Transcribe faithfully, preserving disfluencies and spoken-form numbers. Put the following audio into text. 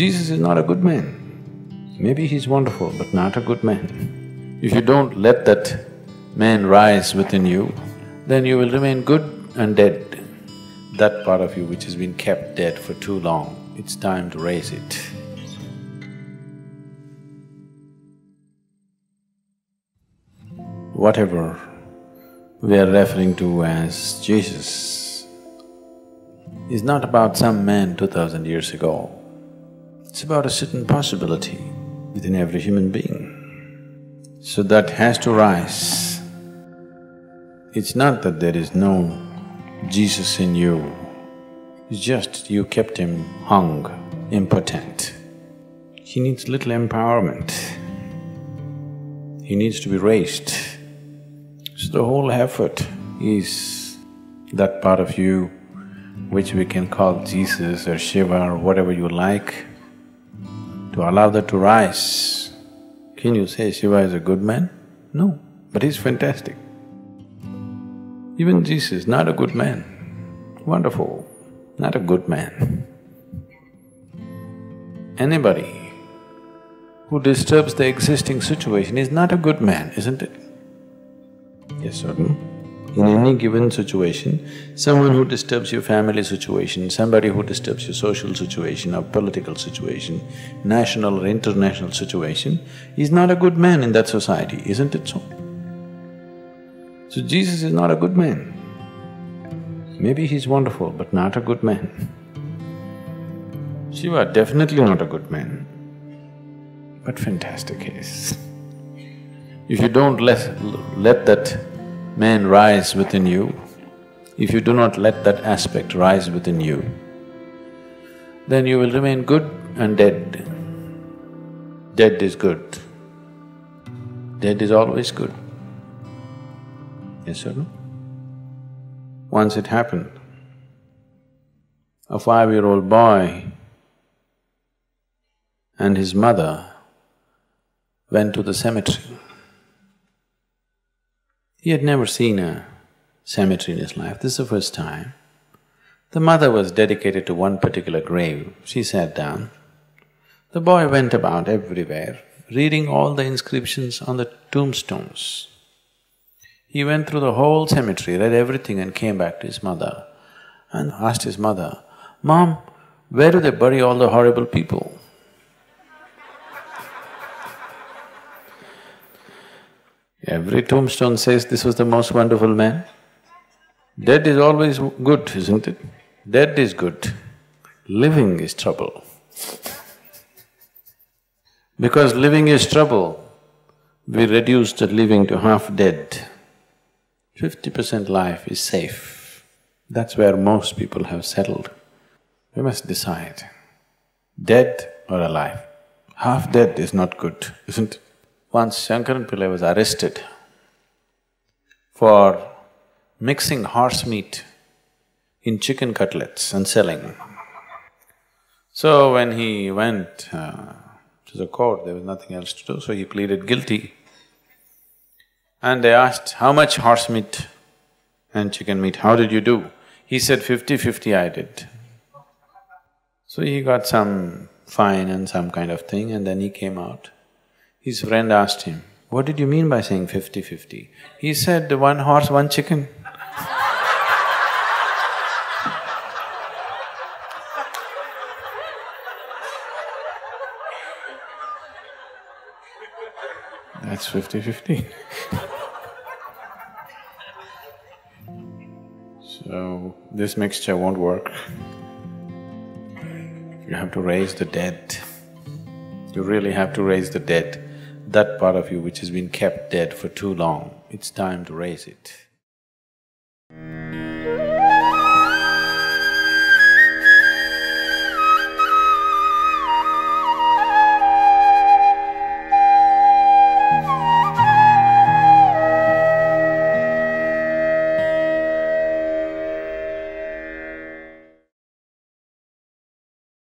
Jesus is not a good man. Maybe he's wonderful, but not a good man. If you don't let that man rise within you, then you will remain good and dead. That part of you which has been kept dead for too long, it's time to raise it. Whatever we are referring to as Jesus is not about some man two thousand years ago. It's about a certain possibility within every human being. So that has to rise. It's not that there is no Jesus in you, it's just you kept him hung, impotent. He needs little empowerment. He needs to be raised. So the whole effort is that part of you which we can call Jesus or Shiva or whatever you like, to allow that to rise. Can you say Shiva is a good man? No, but he's fantastic. Even Jesus, not a good man, wonderful, not a good man. Anybody who disturbs the existing situation is not a good man, isn't it? Yes or no? In any given situation, someone who disturbs your family situation, somebody who disturbs your social situation or political situation, national or international situation, is not a good man in that society, isn't it so? So Jesus is not a good man. Maybe he's wonderful, but not a good man. Shiva, definitely not a good man, but fantastic he is. If you don't let, let that man rise within you, if you do not let that aspect rise within you, then you will remain good and dead. Dead is good. Dead is always good. Yes or no? Once it happened, a five-year-old boy and his mother went to the cemetery. He had never seen a cemetery in his life, this is the first time. The mother was dedicated to one particular grave, she sat down. The boy went about everywhere, reading all the inscriptions on the tombstones. He went through the whole cemetery, read everything and came back to his mother and asked his mother, "Mom, where do they bury all the horrible people?" Every tombstone says this was the most wonderful man. Dead is always good, isn't it? Dead is good, living is trouble. Because living is trouble, we reduce the living to half dead. Fifty percent life is safe. That's where most people have settled. We must decide, dead or alive. Half dead is not good, isn't it? Once Shankaran Pillai was arrested for mixing horse meat in chicken cutlets and selling. So when he went uh, to the court, there was nothing else to do, so he pleaded guilty. And they asked, "How much horse meat and chicken meat, how did you do?" He said, fifty-fifty I did. So he got some fine and some kind of thing and then he came out. His friend asked him, "What did you mean by saying fifty-fifty? He said, "One horse, one chicken." That's fifty-fifty. So, this mixture won't work. You have to raise the dead. You really have to raise the dead. That part of you which has been kept dead for too long, it's time to raise it.